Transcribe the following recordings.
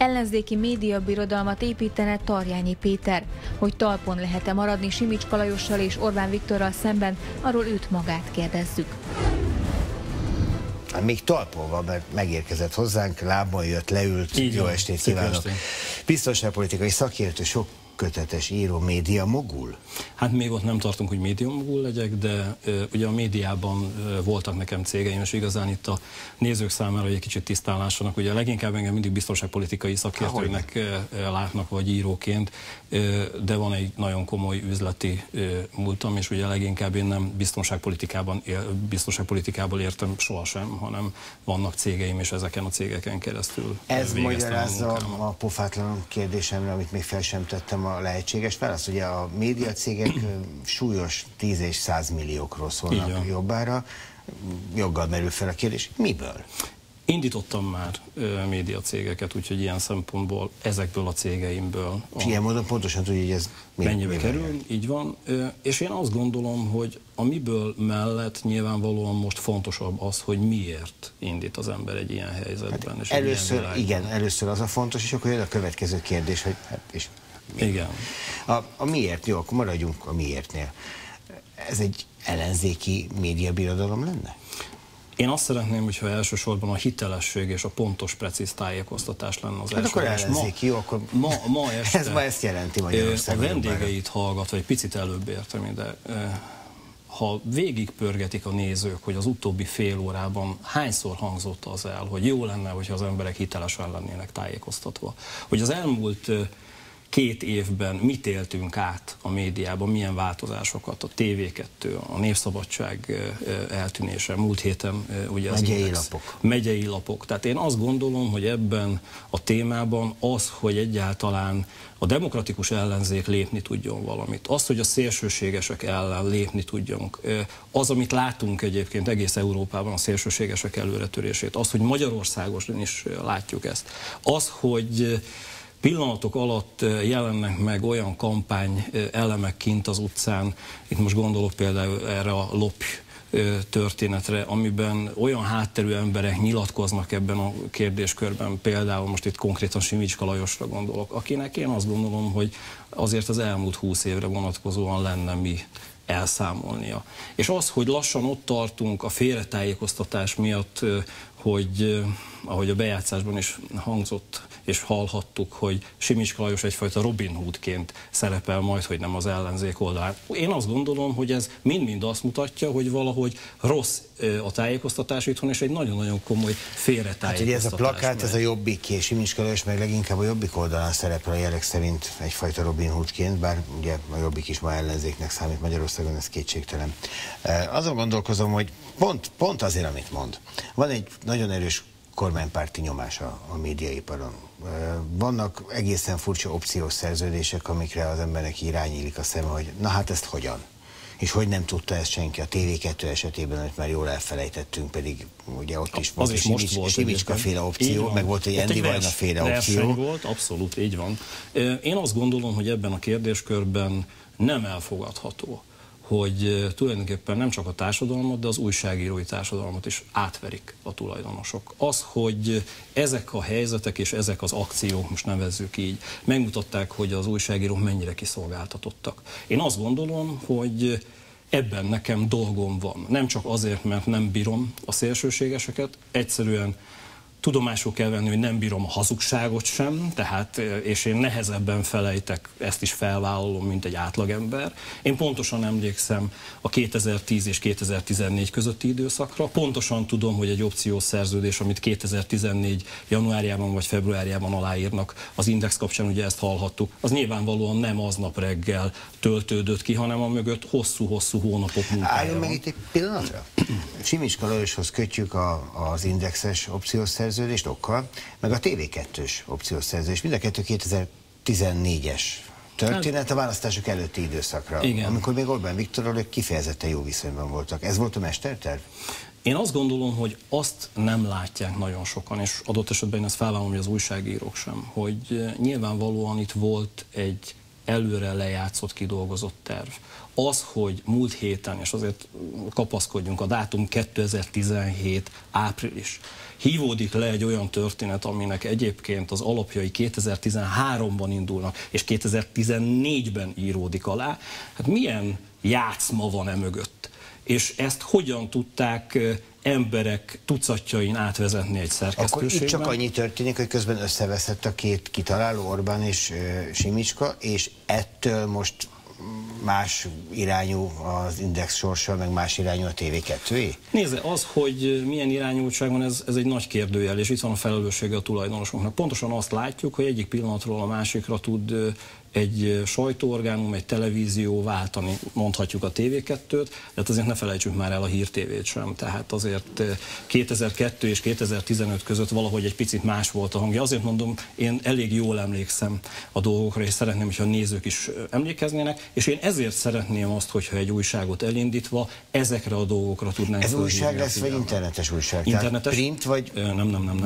ellenzéki médiabirodalmat építene Tarjányi Péter. Hogy talpon lehet-e maradni Simicska Lajossal és Orbán Viktorral szemben, arról őt magát kérdezzük. Még talpon van, mert megérkezett hozzánk, lábon jött, leült. Jó estét kívánok! Biztonságpolitikai szakértő, sok kötetes író, média mogul? Hát még ott nem tartunk, hogy média mogul legyek, de ugye a médiában voltak nekem cégeim, és igazán itt a nézők számára egy kicsit tisztálásanak. Ugye leginkább engem mindig biztonságpolitikai szakértőnek látnak, vagy íróként, de van egy nagyon komoly üzleti múltam, és ugye leginkább én nem biztonságpolitikából értem sohasem, hanem vannak cégeim, és ezeken a cégeken keresztül. Ez magyarázza a pofátlan kérdésemre, amit még fel sem tettem, a lehetséges válasz. Ugye a médiacégek súlyos 10 és 100 milliókról szólnak jobbára. Joggal merül fel a kérdés. Miből? Indítottam már médiacégeket, úgyhogy ilyen szempontból ezekből a cégeimből. És ilyen módon pontosan tudja, hogy ez mennyibe kerül, így van. És én azt gondolom, hogy a miből mellett nyilvánvalóan most fontosabb az, hogy miért indít az ember egy ilyen helyzetben. Hát és először az a fontos, és akkor jön a következő kérdés, hogy hát és igen. A miért? Jó, akkor maradjunk a miértnél. Ez egy ellenzéki médiabirodalom lenne? Én azt szeretném, hogyha elsősorban a hitelesség és a pontos, precíz tájékoztatás lenne az első. Hát akkor ellenzéki, jó, akkor ma este, ez ma ezt jelenti Magyarországon. A vendégeit hallgatva, egy picit előbb értem ide, ha végigpörgetik a nézők, hogy az utóbbi fél órában hányszor hangzott az el, hogy jó lenne, hogyha az emberek hitelesen lennének tájékoztatva. Hogy az elmúlt 2 évben mit éltünk át a médiában, milyen változásokat, a TV2, a Népszabadság eltűnése, múlt héten ugye az megyei lapok. Tehát én azt gondolom, hogy ebben a témában az, hogy egyáltalán a demokratikus ellenzék lépni tudjon valamit, az, hogy a szélsőségesek ellen lépni tudjunk, az, amit látunk egyébként egész Európában, a szélsőségesek előretörését, az, hogy Magyarországon is látjuk ezt, az, hogy pillanatok alatt jelennek meg olyan kampány elemek kint az utcán, itt most gondolok például erre a lopj történetre, amiben olyan hátterű emberek nyilatkoznak ebben a kérdéskörben, például most itt konkrétan Simicska Lajosra gondolok, akinek én azt gondolom, hogy azért az elmúlt 20 évre vonatkozóan lenne mi elszámolnia. És az, hogy lassan ott tartunk a félretájékoztatás miatt, hogy ahogy a bejátszásban is hangzott és hallhattuk, hogy Simicska Lajos egyfajta Robin Hoodként szerepel majd, hogy nem az ellenzék oldalán. Én azt gondolom, hogy ez mind-mind azt mutatja, hogy valahogy rossz a tájékoztatás itthon, és egy nagyon-nagyon komoly félretájékoztatás. Hát ugye ez a plakát, ez a Jobbik, és Simicska Lajos meg leginkább a Jobbik oldalán szerepel a jelek szerint egyfajta Robin Hoodként, bár ugye a Jobbik is ma ellenzéknek számít Magyarországon, ez kétségtelen. Azon gondolkozom, hogy pont azért, amit mond. Van egy nagyon erős kormánypárti nyomás a médiaiparon. Vannak egészen furcsa opciós szerződések, amikre az embernek irányílik a szeme, hogy na hát ezt hogyan? És hogy nem tudta ezt senki a TV2 esetében, amit már jól elfelejtettünk, pedig ugye ott is volt egy Simicska-féle opció, meg volt egy Andy Vajna-féle opció. Volt, abszolút, így van. Én azt gondolom, hogy ebben a kérdéskörben nem elfogadható, hogy tulajdonképpen nem csak a társadalmat, de az újságírói társadalmat is átverik a tulajdonosok. Az, hogy ezek a helyzetek és ezek az akciók, most nevezzük így, megmutatták, hogy az újságírók mennyire kiszolgáltatottak. Én azt gondolom, hogy ebben nekem dolgom van. Nem csak azért, mert nem bírom a szélsőségeseket, egyszerűen tudomásul kell venni, hogy nem bírom a hazugságot sem, tehát, és én nehezebben felejtek, ezt is felvállalom, mint egy átlagember. Én pontosan emlékszem a 2010 és 2014 közötti időszakra, pontosan tudom, hogy egy opciós szerződés, amit 2014 januárjában vagy februárjában aláírnak, az Index kapcsán ugye ezt hallhattuk, az nyilvánvalóan nem aznap reggel töltődött ki, hanem a mögött hosszú-hosszú hónapok munkája. Álljon meg itt egy pillanatra. Simicska Lajoshoz kötjük az Indexes opciós szerződést okkal, meg a TV2-s opciós szerződést. Mind a kettő 2014-es történet, a választások előtti időszakra. Igen. Amikor még Orbán Viktorral ők kifejezetten jó viszonyban voltak. Ez volt a mesterterv? Én azt gondolom, hogy azt nem látják nagyon sokan, és adott esetben én ezt felvállalom, hogy az újságírók sem, hogy nyilvánvalóan itt volt egy előre lejátszott, kidolgozott terv. Az, hogy múlt héten, és azért kapaszkodjunk, a dátum 2017. április, hívódik le egy olyan történet, aminek egyébként az alapjai 2013-ban indulnak, és 2014-ben íródik alá. Hát milyen játszma van e mögött? És ezt hogyan tudták emberek tucatjain átvezetni egy szerkesztőségben? Akkor itt csak annyi történik, hogy közben összeveszett a két kitaláló, Orbán és Simicska, és ettől most más irányú az Index sorsa, meg más irányú a TV2-é? Nézze, az, hogy milyen irányultság van, ez egy nagy kérdőjel, és itt van a felelőssége a tulajdonosoknak. Pontosan azt látjuk, hogy egyik pillanatról a másikra tud egy sajtóorgánum, egy televízió váltani, mondhatjuk a TV2-t, de azért ne felejtsük már el a Hír TV-t sem. Tehát azért 2002 és 2015 között valahogy egy picit más volt a hangja. Azért mondom, én elég jól emlékszem a dolgokra, és szeretném, hogyha a nézők is emlékeznének, és én ezért szeretném azt, hogyha egy újságot elindítva ezekre a dolgokra tudnánk. Ez újság lesz, vagy internetes újság? Internetes, print, vagy nem.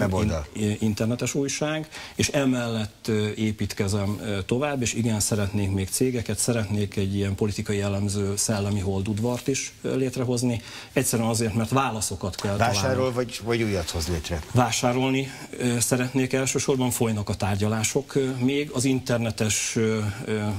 Internetes újság, és emellett építkezem tovább, és igen, szeretnék még cégeket, szeretnék egy ilyen politikai jellemző szellemi holdudvart is létrehozni. Egyszerűen azért, mert válaszokat kell találni. Vásárol vagy újat hoz létre? Vásárolni szeretnék elsősorban, folynak a tárgyalások még. Az internetes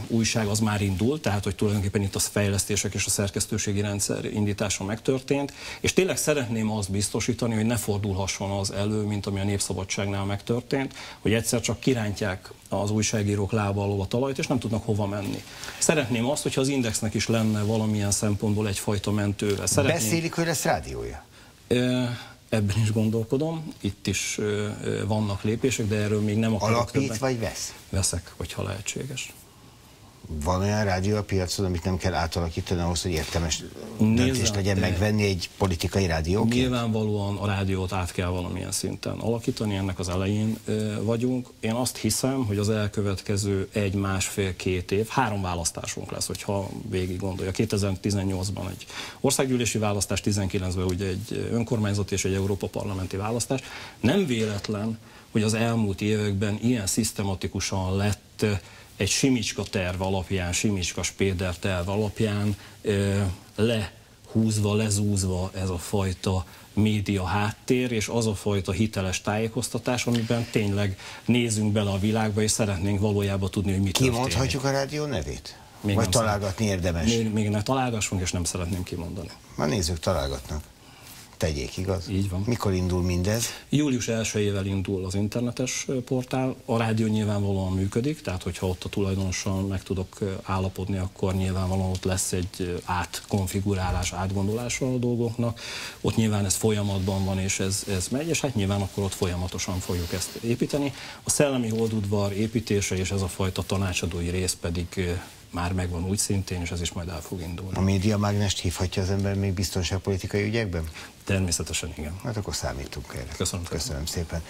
újság az már indult, tehát hogy tulajdonképpen itt a fejlesztések és a szerkesztőségi rendszer indítása megtörtént. És tényleg szeretném azt biztosítani, hogy ne fordulhasson az elő, mint ami a Népszabadságnál megtörtént, hogy egyszer csak kirántják az újságírók lába alól a talajt, és nem tudnak hova menni. Szeretném azt, hogyha az Indexnek is lenne valamilyen szempontból egyfajta mentőre. Szeretném... Beszélik, hogy lesz rádiója? Ebben is gondolkodom. Itt is vannak lépések, de erről még nem akarok. Alapít vagy vesz? Veszek, hogyha lehetséges. Van olyan rádió a piacon, amit nem kell átalakítani ahhoz, hogy értelmes döntést legyen megvenni egy politikai rádióként? Nyilvánvalóan a rádiót át kell valamilyen szinten alakítani, ennek az elején vagyunk. Én azt hiszem, hogy az elkövetkező egy, másfél, két év, három választásunk lesz, hogyha végig gondolja. 2018-ban egy országgyűlési választás, 19-ben ugye egy önkormányzati és egy Európa-parlamenti választás. Nem véletlen, hogy az elmúlt években ilyen szisztematikusan lett egy Simicska terv alapján, Simicska-Spéder terv alapján lehúzva, lezúzva ez a fajta média háttér, és az a fajta hiteles tájékoztatás, amiben tényleg nézünk bele a világba, és szeretnénk valójában tudni, hogy mit történik. Kimondhatjuk a rádió nevét? Még vagy találgatni érdemes? Még ne találgassunk, és nem szeretném kimondani. Már nézzük, találgatnak. Tegyék, igaz? Így van. Mikor indul mindez? Július 1-ével indul az internetes portál. A rádió nyilvánvalóan működik, tehát hogyha ott a tulajdonossal meg tudok állapodni, akkor nyilvánvalóan ott lesz egy átkonfigurálás, átgondolása a dolgoknak. Ott nyilván ez folyamatban van, és ez megy, és hát nyilván akkor ott folyamatosan fogjuk ezt építeni. A szellemi holdudvar építése és ez a fajta tanácsadói rész pedig már megvan úgy szintén, és ez is majd el fog indulni. A médiamágnest hívhatja az ember még biztonságpolitikai ügyekben? Természetesen igen. Hát akkor számítunk erre. Köszönöm szépen.